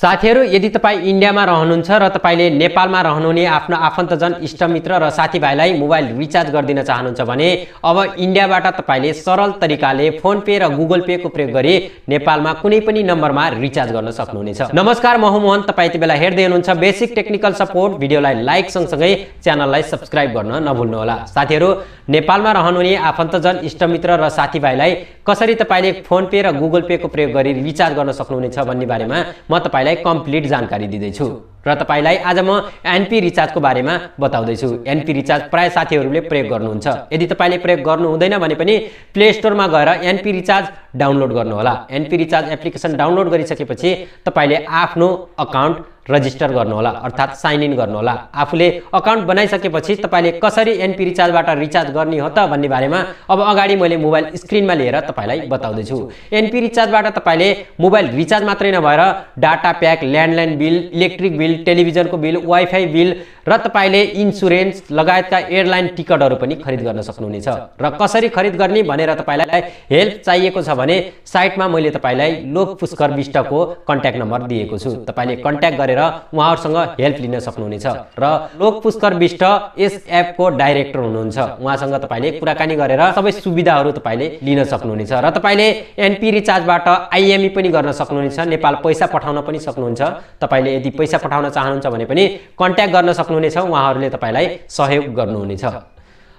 साथीहरु यदि तपाई इन्डियामा रहनुहुन्छ र तपाईले नेपालमा रहनुहुने आफ्नो आफन्तजन इष्टमित्र र साथीभाइलाई मोबाइल रिचार्ज गर्दिन चाहनुहुन्छ भने अब इन्डियाबाट तपाईले सरल तरिकाले फोन पे र गुगल पे को प्रयोग गरी नेपालमा कुनै पनि नम्बरमा रिचार्ज गर्न सक्नुहुनेछ। नमस्कार, म मोहन, तपाई त्यतिबेला हेर्दै हुनुहुन्छ बेसिक टेक्निकल सपोर्ट। भिडियोलाई लाइक सँगसँगै च्यानललाई सब्स्क्राइब गर्न नभुल्नु होला। साथीहरु, नेपालमा रहनुहुने आफन्तजन इष्टमित्र र साथीभाइलाई कसरी तपाईले फोन पे र गुगल पे को प्रयोग गरी रिचार्ज गर्न सक्नुहुनेछ भन्ने बारेमा म कम्प्लिट जानकारी दिदै छु र तपाईलाई आज म एनपी रिचार्ज को बारेमा बताउँदै छु। एनपी रिचार्ज प्राय साथीहरुले प्रयोग गर्नुहुन्छ। यदि तपाईले प्रयोग गर्नु हुँदैन भने पनि प्ले स्टोरमा गएर एनपी रिचार्ज डाउनलोड गर्नु होला। एनपी रिचार्ज एप्लिकेशन डाउनलोड गरिसकेपछि तपाईले आफ्नो अकाउन्ट रजिस्टर गर्नु होला, अर्थात साइन इन गर्नु होला। आफूले अकाउन्ट बनाइसकेपछि तपाईले कसरी एनपी रिचार्जबाट रिचार्ज गर्ने हो त भन्ने बारेमा अब अगाडि मैले मोबाइल स्क्रिनमा लिएर तपाईलाई बताउँदै छु। एनपी रिचार्जबाट तपाईले मोबाइल रिचार्ज मात्रै नभएर data pack, landline bill, electric bill, टेलिभिजनको बिल, वाइफाई बिल र तपाईले इन्स्योरेन्स लगायतका एयरलाइन टिकटहरु पनि खरिद गर्न सक्नुहुनेछ। र कसरी खरिद गर्ने भनेर तपाईलाई हेल्प चाहिएको छ भने साइटमा मैले तपाईलाई लोपपुस्कर बिस्टको कन्ट्याक्ट नम्बर दिएको छु। तपाईले कन्ट्याक्ट गरेर उहाँहरुसँग हेल्प लिन सक्नुहुनेछ। र लोपपुस्कर बिस्ट यस एप को डाइरेक्टर हुनुहुन्छ। उहाँसँग तपाईले कुराकानी गरेर सबै सुविधाहरु तपाईले लिन सक्नुहुनेछ। र तपाईले एनपी रिचार्जबाट आईएमई पनि गर्न सक्नुहुनेछ, नेपाल पैसा पठाउन पनि सक्नुहुन्छ। तपाईले यदि पैसा पठाउन चाहनुहुन्छ भने पनि कन्ट्याक्ट गर्न सक्नुहुनेछ, उहाँहरुले तपाईलाई सहयोग गर्नुहुनेछ।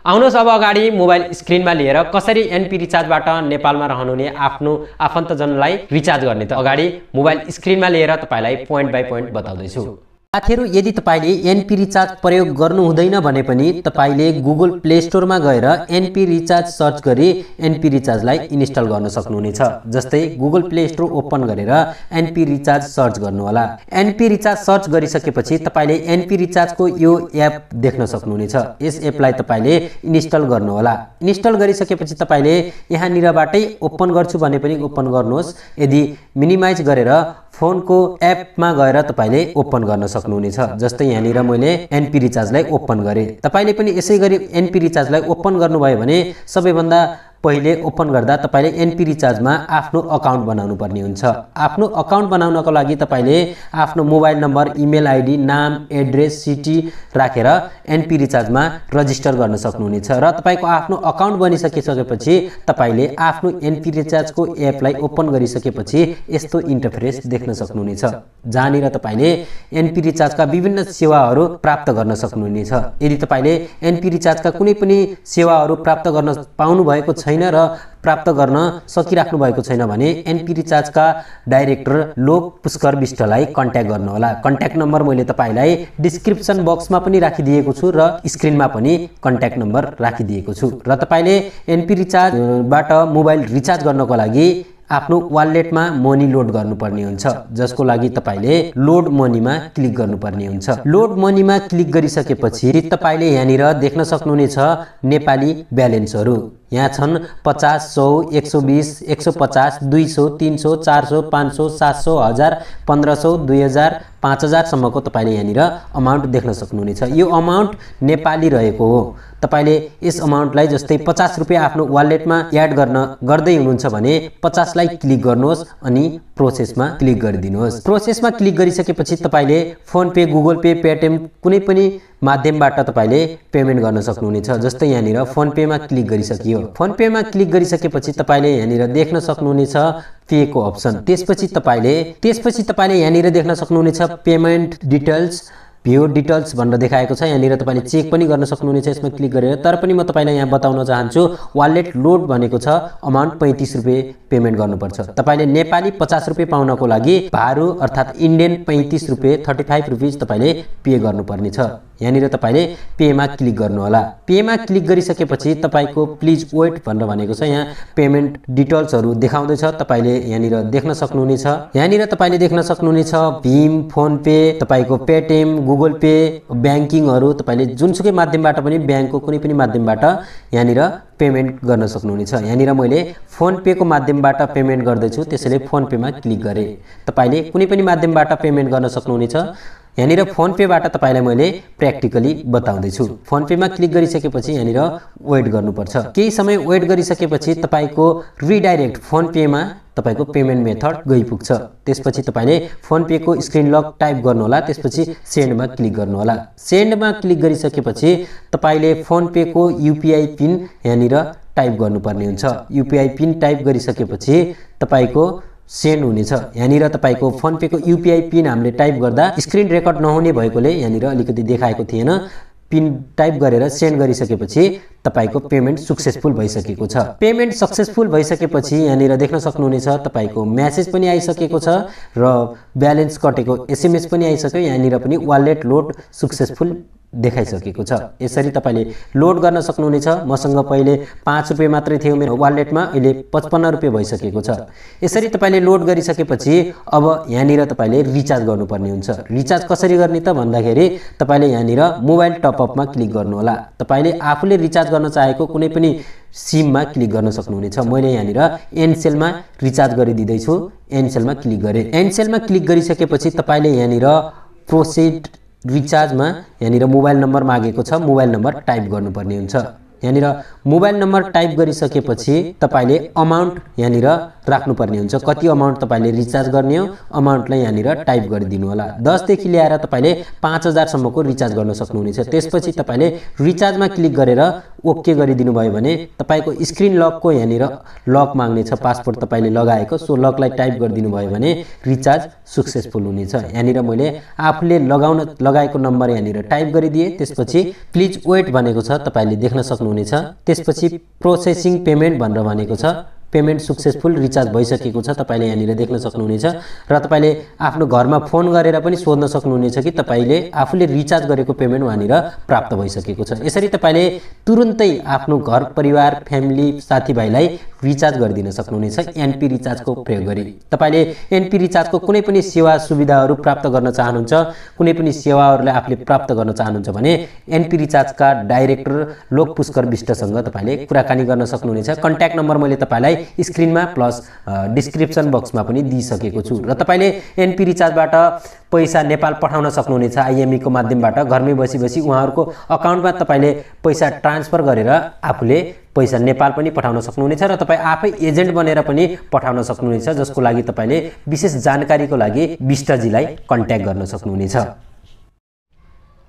आउनुहोस् अब अगाडि मोबाइल स्क्रिनमा लिएर कसरी एनपी रिचार्जबाट नेपालमा रहनुहुने आफ्नो आफन्तजनलाई रिचार्ज गर्ने त अगाडि मोबाइल स्क्रिनमा लिएर तपाईलाई पोइन्ट बाइ पोइन्ट बताउँदै छु। साथीहरु, यदि तपाईले एनपी रिचार्ज प्रयोग गर्नु हुँदैन भने पनि तपाईले गुगल प्ले स्टोरमा गएर एनपी रिचार्ज सर्च गरी एनपी रिचार्जलाई इन्स्टल गर्न सक्नुहुनेछ। जस्तै गुगल प्ले स्टोर ओपन गरेर एनपी रिचार्ज सर्च गर्नु होला। एनपी रिचार्ज सर्च गरिसकेपछि तपाईले एनपी रिचार्जको यो एप देख्न सक्नुहुनेछ। यस एपलाई तपाईले इन्स्टल गर्नु होला। इन्स्टल गरिसकेपछि तपाईले यहाँनिरबाटै ओपन गर्छु भने पनि ओपन गर्नुहोस्। यदि मिनिमाइज गरेर फोनको एपमा गएर तपाईले ओपन गर्न सक्नुहुनेछ। जस्तै यहाँनिर मैले एनपी रिचार्जलाई ओपन गरे। तपाईले पनि यसै गरी एनपी रिचार्जलाई ओपन गर्नुभयो भने सबैभन्दा पहिले ओपन गर्दा तपाईले एनपी रिचार्जमा आफ्नो अकाउन्ट बनाउनु पर्ने हुन्छ। आफ्नो अकाउन्ट बनाउनको लागि तपाईले आफ्नो मोबाइल नम्बर, इमेल आईडी, नाम, एड्रेस, सिटी राखेर एनपी रिचार्जमा रजिस्टर गर्न सक्नुहुनेछ। र तपाईको आफ्नो अकाउन्ट बनिसकेपछि तपाईले आफ्नो एनपी रिचार्जको एपलाई ओपन गरिसकेपछि यस्तो इन्टरफेस देख्न सक्नुहुनेछ, जहाँनिर तपाईले एनपी रिचार्जका विभिन्न सेवाहरू प्राप्त गर्न सक्नुहुनेछ। यदि तपाईले एनपी रिचार्जका कुनै पनि सेवाहरू प्राप्त गर्न पाउनु भएको छैन र प्राप्त गर्न सकिराख्नु भएको छैन भने एनपी रिचार्जका डाइरेक्टर लोपपुस्कर बिष्टलाई कन्ट्याक्ट गर्नुहोला। कन्ट्याक्ट नम्बर मैले तपाईलाई डिस्क्रिप्सन बक्समा पनि राखिदिएको छु र स्क्रिनमा पनि कन्ट्याक्ट नम्बर राखिदिएको छु। र तपाईले एनपी रिचार्जबाट मोबाइल रिचार्ज गर्नको लागि आफ्नो वालेटमा मनी लोड गर्नुपर्ने हुन्छ, जसको लागि तपाईले लोड मनीमा क्लिक गर्नुपर्ने हुन्छ। लोड मनीमा क्लिक गरिसकेपछि तपाईले यहाँनिर देख्न सक्नुहुनेछ नेपाली ब्यालेन्सहरू। यहाँ छन् 50, 100, 120, 150, 200, 300, 400, 500, 700, 1000, 1500, 2000, 5000 सम्मको तपाईले यहाँनिर अमाउन्ट देख्न सक्नुहुनेछ। यो अमाउन्ट नेपाली रहेको हो। तपाईले यस अमाउन्टलाई जस्तै 50 रुपैयाँ आफ्नो वालेटमा एड गर्दै हुनुहुन्छ भने 50 लाई क्लिक गर्नुहोस् अनि प्रोसेसमा क्लिक गरिदिनुहोस्। प्रोसेसमा क्लिक गरिसकेपछि तपाईले PhonePe, Google Pay, Paytm कुनै पनि माध्यमबाट तपाईले पेमेन्ट गर्न सक्नुहुनेछ। जस्तै यहाँनिर फोन पेमा क्लिक गरिसकियो। फोन पेमा क्लिक गरिसकेपछि तपाईले यहाँनिर देख्न सक्नुहुनेछ पे को अप्सन। त्यसपछि तपाईले यहाँनिर देख्न सक्नुहुनेछ पेमेन्ट डिटेल्स, भ्यू डिटेल्स भनेर देखाएको छ। यहाँनिर तपाईले चेक पनि गर्न सक्नुहुनेछ यसमा क्लिक गरेर। तर पनि म तपाईलाई यहाँ बताउन चाहन्छु, वालेट लोड भनेको छ अमाउन्ट 35 रुपैयाँ पेमेन्ट गर्नुपर्छ। तपाईले नेपाली 50 रुपैयाँ पाउनको लागि भारु अर्थात इन्डियन 35 रुपैयाँ 35 रुपीज तपाईले पे गर्नुपर्ने छ। यहाँनिर तपाईले पेमा क्लिक गर्नुहोला। पेमा क्लिक गरिसकेपछि तपाईको प्लिज वेट भनेर भनेको छ। यहाँ पेमेन्ट डिटेल्सहरु देखाउँदै छ, तपाईले यहाँनिर देख्न सक्नुहुनेछ। यहाँनिर तपाईले देख्न सक्नुहुनेछ भीम, फोन पे, तपाईको पेटीएम, गुगल पे, ब्याङ्किङहरु। तपाईले जुनसुकै माध्यमबाट पनि, ब्याङ्कको कुनै पनि माध्यमबाट यहाँनिर पेमेन्ट गर्न सक्नुहुनेछ। यहाँनिर मैले फोन पे को माध्यमबाट पेमेन्ट गर्दै छु, त्यसैले फोन पेमा क्लिक गरे। तपाईले कुनै पनि माध्यमबाट पेमेन्ट गर्न सक्नुहुनेछ। यानिर फोन पे बाट तपाईलाई मैले प्र्याक्टिकली बताउँदै छु। फोन पे मा क्लिक गरिसकेपछि यानिर वेट गर्नुपर्छ। केही समय वेट गरिसकेपछि तपाईको रिडाइरेक्ट फोन पे मा तपाईको पेमेन्ट मेथड गई पुग्छ। त्यसपछि तपाईले फोन पे को स्क्रिन लक टाइप गर्नु होला, त्यसपछि सेन्ड मा क्लिक गर्नु होला। सेन्ड मा क्लिक गरिसकेपछि तपाईले फोन पे को यूपीआई पिन यानिर टाइप गर्नुपर्ने हुन्छ। यूपीआई पिन टाइप गरिसकेपछि तपाईको सेन्ड हुनेछ। यानिर तपाईको फोन पे को यूपीआई पिन हामीले टाइप गर्दा स्क्रिन रेकर्ड नहुने भएकोले यानिर अलिकति देखाएको थिएन। पिन टाइप गरेर सेन्ड गरिसकेपछि तपाईको पेमेन्ट सक्सेसफुल भइसकेको छ। पेमेन्ट सक्सेसफुल भइसकेपछि यानिर देख्न सक्नुहुनेछ तपाईको मेसेज पनि आइसकेको छ र ब्यालेन्स कटेको एसएमएस पनि आइसक्यो। यानिर पनि वालेट लोड सक्सेसफुल देखाइसकेको छ। यसरी तपाईले लोड गर्न सक्नुहुनेछ। मसँग पहिले 5 रुपैयाँ मात्रै थियो मेरो वालेटमा, अहिले 55 रुपैयाँ भइसकेको छ। यसरी तपाईले लोड गरिसकेपछि अब यानिर तपाईले रिचार्ज गर्नुपर्ने हुन्छ। रिचार्ज कसरी गर्ने त भन्दाखेरि तपाईले यानिर मोबाइल टप अप मा क्लिक गर्नु होला। तपाईले आफूले रिचार्ज गर्न चाहेको कुनै पनि सिम मा क्लिक गर्न सक्नुहुनेछ। मैले यानिर एनसेल मा रिचार्ज गरिदिदै छु। एनसेल मा क्लिक गरे। एनसेल मा क्लिक गरिसकेपछि तपाईले यानिर प्रोसेड रिचार्ज मा यानिर मोबाइल नम्बर मागेको छ। मोबाइल नम्बर टाइप गर्नुपर्ने हुन्छ। यानिर मोबाइल नम्बर टाइप गरिसकेपछि तपाईले अमाउन्ट यानिर राख्नुपर्ने हुन्छ। कति अमाउन्ट तपाईले रिचार्ज गर्ने हो अमाउन्टलाई यानिर टाइप गरिदिनु होला। 10 देखि ल्याएर तपाईले 5000 सम्मको रिचार्ज गर्न सक्नुहुनेछ। त्यसपछि तपाईले रिचार्ज मा क्लिक गरेर ओके गरिदिनु भयो भने तपाईको स्क्रिन लक को यानिर लक माग्नेछ। पासपोर्ट तपाईले लगाएको सो लकलाई टाइप गरिदिनु भयो भने रिचार्ज सक्सेसफुल हुनेछ। यानिर मैले आफूले लगाउन लगाएको नम्बर यानिर टाइप गरिदिए। त्यसपछि प्लिज वेट भनेको छ। तपाईले देख्न सक्नुहुनेछ। त्यसपछि प्रोसेसिङ पेमेन्ट भनेर भनेको छ। पेमेन्ट सक्सेसफुल रिचार्ज भइसकेको छ। तपाईले यानिर देख्न सक्नुहुनेछ र तपाईले आफ्नो घरमा फोन गरेर पनि सोध्न सक्नुहुनेछ कि तपाईले आफूले रिचार्ज गरेको पेमेन्ट वानिर प्राप्त भइसकेको छ। यसरी तपाईले तुरुन्तै आफ्नो घर परिवार फ्यामिली साथीभाइलाई रिचार्ज गरिदिन सक्नुहुनेछ एनपी रिचार्ज को प्रयोग गरी। तपाईले एनपी रिचार्ज को कुनै पनि सेवा सुविधाहरू प्राप्त गर्न चाहनुहुन्छ, कुनै पनि सेवाहरूलाई आफूले प्राप्त गर्न चाहनुहुन्छ भने एनपी रिचार्ज का डाइरेक्टर लोकपुस्कर बिष्टसँग तपाईले कुराकानी गर्न सक्नुहुनेछ। कन्ट्याक्ट नम्बर मैले तपाईलाई स्क्रिनमा प्लस डिस्क्रिप्सन बक्समा पनि दिइसकेको छु र तपाईले एनपी रिचार्जबाट पैसा नेपाल पठाउन सक्नुहुनेछ। आईएमई को माध्यमबाट घरमै बसीबसी उहाँहरुको अकाउन्टमा तपाईले पैसा ट्रान्सफर गरेर आफूले पैसा नेपाल पनि पठाउन सक्नुहुनेछ र तपाई आफै एजेन्ट बनेर पनि पठाउन सक्नुहुनेछ, जसको लागि तपाईले विशेष जानकारीको लागि बिष्टजीलाई कन्ट्याक्ट गर्न सक्नुहुनेछ।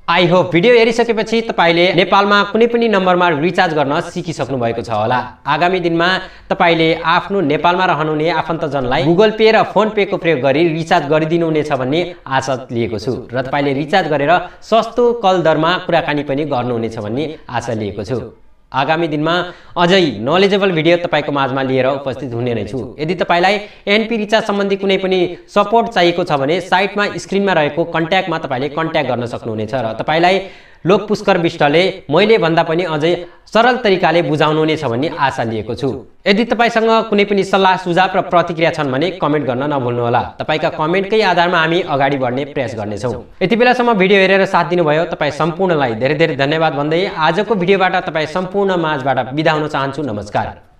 आई होप भिडियो हेरिसकेपछि तपाईले नेपालमा कुनै पनि नम्बरमा रिचार्ज गर्न सिकिसक्नु भएको छ होला। आगामी दिनमा तपाईले आफ्नो नेपालमा रहनुहुने आफन्तजनलाई गुगल पे र फोन पे को प्रयोग गरी रिचार्ज गरिदिनु हुनेछ भन्ने आशा लिएको छु र तपाईले रिचार्ज गरेर सस्तो कल दरमा कुराकानी पनि गर्नुहुनेछ भन्ने आशा लिएको छु। आगामी दिनमा अझै नलेजेबल भिडियो तपाईको माझमा लिएर उपस्थित हुने नै छु। यदि तपाईलाई एनपी रिचार्ज सम्बन्धी कुनै पनि सपोर्ट चाहिएको छ भने साइटमा स्क्रिनमा रहेको कन्ट्याक्टमा तपाईले कन्ट्याक्ट गर्न सक्नुहुनेछ र तपाईलाई लोकपुस्कर बिष्टले मैले भन्दा पनि अझै सरल तरिकाले बुझाउनुहुनेछ भन्ने आशा लिएको छु। यदि तपाईसँग कुनै पनि सल्लाह सुझाव र प्रतिक्रिया छन् भने कमेन्ट गर्न नभुल्नु होला। तपाईका कमेन्टकै आधारमा हामी अगाडि बढ्ने प्रयास गर्ने छौं। यति बेलासम्म भिडियो हेरेर साथ दिनुभयो तपाई सम्पूर्णलाई धेरै धेरै धन्यवाद भन्दै आजको भिडियोबाट तपाई सम्पूर्ण माझबाट बिदा हुन चाहन्छु। नमस्कार।